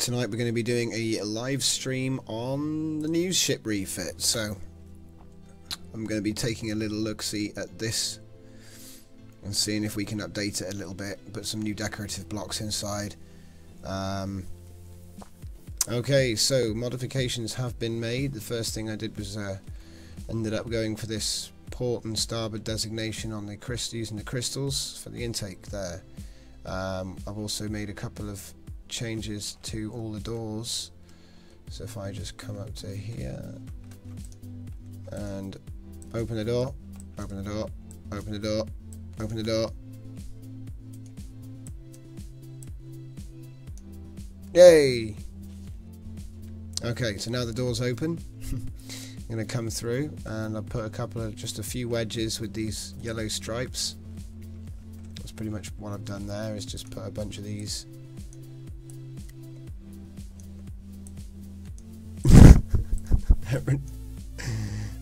tonight we're going to be doing a live stream on the new ship refit, so I'm going to be taking a little look-see at this and seeing if we can update it a little bit, put some new decorative blocks inside. Okay, so modifications have been made. The first thing I did was ended up going for this port and starboard designation on the using the crystals for the intake there. I've also made a couple of changes to all the doors. So if I just come up to here and open the door, open the door, open the door, open the door. Yay! Okay, so now the door's open. I'm going to come through and I'll put just a few wedges with these yellow stripes. That's pretty much what I've done there, is just put a bunch of these.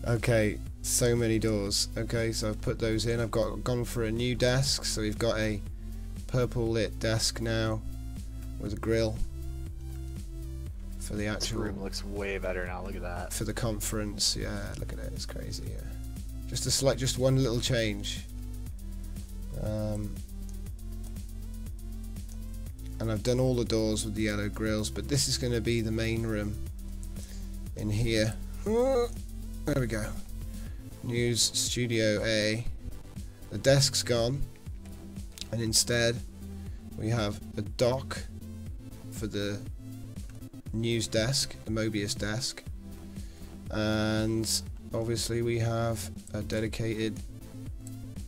Okay, so many doors. Okay, so I've put those in. I've gone for a new desk, so we've got a purple lit desk now with a grill. For the actual room looks way better now. Look at that. For the conference, yeah. Look at it. It's crazy. Yeah. Just one little change. And I've done all the doors with the yellow grills, but this is going to be the main room. In here. There we go. News Studio A. The desk's gone, and instead we have a dock for the news desk, the Mobius desk, and obviously we have a dedicated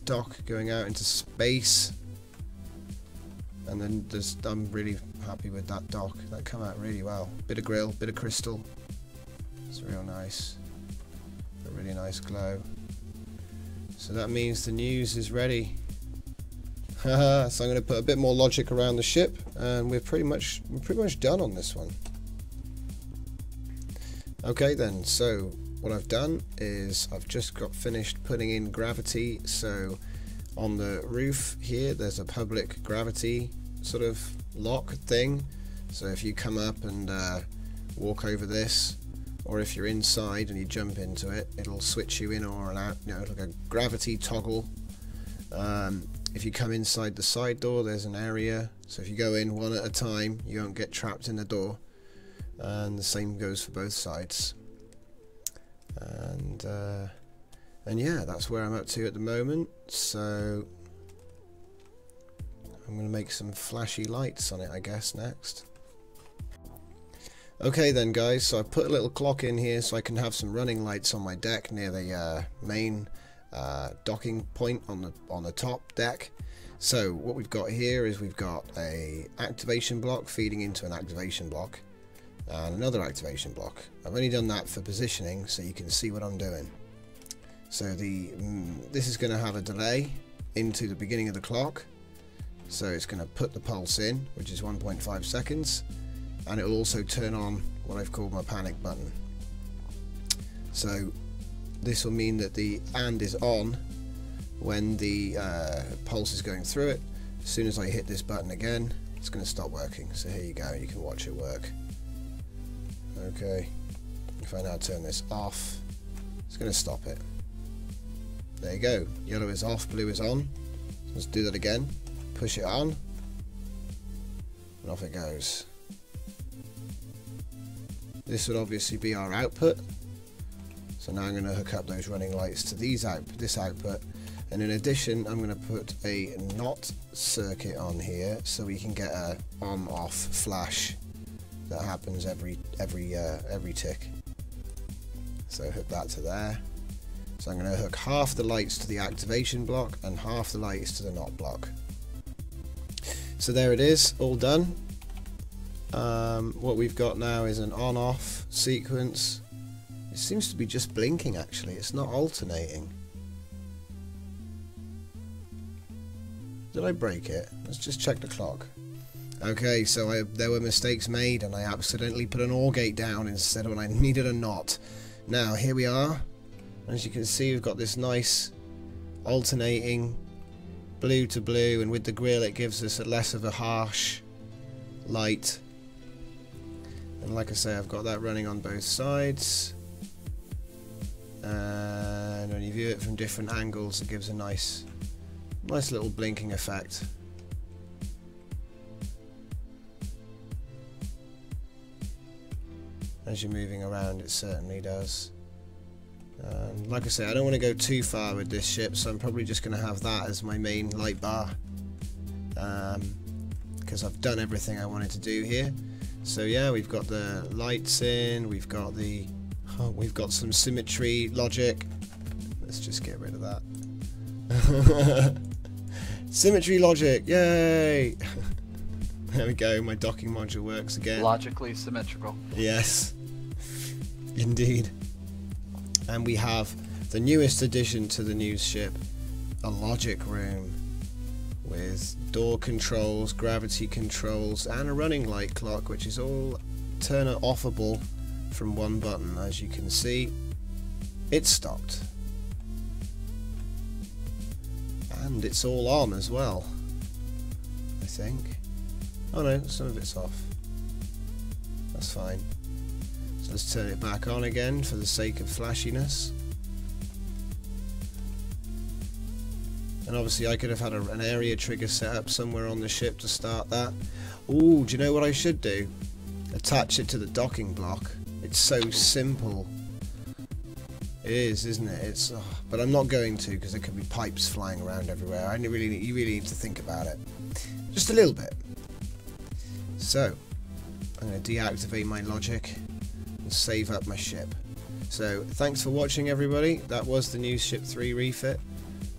dock going out into space, and then I'm really happy with that dock. That came out really well. Bit of grill, bit of crystal. It's real nice. A really nice glow. So that means the news is ready. Haha. So I'm going to put a bit more logic around the ship, and we're pretty much done on this one. Okay then, so what I've done is I've just got finished putting in gravity. So on the roof here there's a public gravity sort of lock thing, so if you come up and walk over this, or if you're inside and you jump into it, it'll switch you in or out, you know, like a gravity toggle. If you come inside the side door there's an area, so if you go in one at a time you won't get trapped in the door. And the same goes for both sides. And yeah, that's where I'm up to at the moment. So I'm going to make some flashy lights on it, I guess, next. Okay then, guys, so I put a little clock in here so I can have some running lights on my deck near the main docking point on the top deck. So what we've got here is we've got a activation block feeding into an activation block. And another activation block. I've only done that for positioning so you can see what I'm doing. So this is going to have a delay into the beginning of the clock, so it's going to put the pulse in, which is 1.5 seconds, and it will also turn on what I've called my panic button. So this will mean that the and is on when the pulse is going through it. As soon as I hit this button again, it's going to stop working. So here you go, you can watch it work. Okay, if I now turn this off, it's going to stop it. There you go, yellow is off, blue is on. Let's do that again, push it on, and off it goes. This would obviously be our output, so now I'm going to hook up those running lights to this output, and in addition I'm going to put a NOT circuit on here so we can get a on-off flash that happens every tick. So hook that to there. So I'm going to hook half the lights to the activation block and half the lights to the NOT block. So there it is, all done. What we've got now is an on-off sequence. It seems to be just blinking actually, it's not alternating. Did I break it? Let's just check the clock. Okay, so there were mistakes made, and I accidentally put an OR gate down instead of when I needed a NOT. Now, here we are. As you can see, we've got this nice alternating blue to blue, and with the grill it gives us a less of a harsh light. And like I say, I've got that running on both sides. And when you view it from different angles, it gives a nice little blinking effect. As you're moving around, it certainly does. Like I say, I don't want to go too far with this ship, so I'm probably just going to have that as my main light bar, because I've done everything I wanted to do here. So yeah, we've got the lights in, we've got the we've got some symmetry logic. Let's just get rid of that. Symmetry logic, yay! There we go, my docking module works again. Logically symmetrical. Yes, indeed. And we have the newest addition to the news ship, a logic room with door controls, gravity controls, and a running light clock, which is all turn offable from one button. As you can see, it's stopped. And it's all on as well, I think. Oh no, some of it's off. That's fine. So let's turn it back on again for the sake of flashiness. And obviously I could have had an area trigger set up somewhere on the ship to start that. Ooh, do you know what I should do? Attach it to the docking block. It's so simple. It is, isn't it? It's, oh, but I'm not going to, because there could be pipes flying around everywhere. You really need to think about it. Just a little bit. So, I'm going to deactivate my logic and save up my ship. So, thanks for watching, everybody. That was the new Ship 3 refit.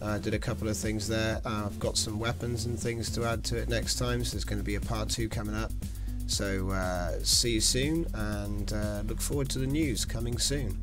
I did a couple of things there. I've got some weapons and things to add to it next time, so there's going to be a part 2 coming up. So, see you soon, and look forward to the news coming soon.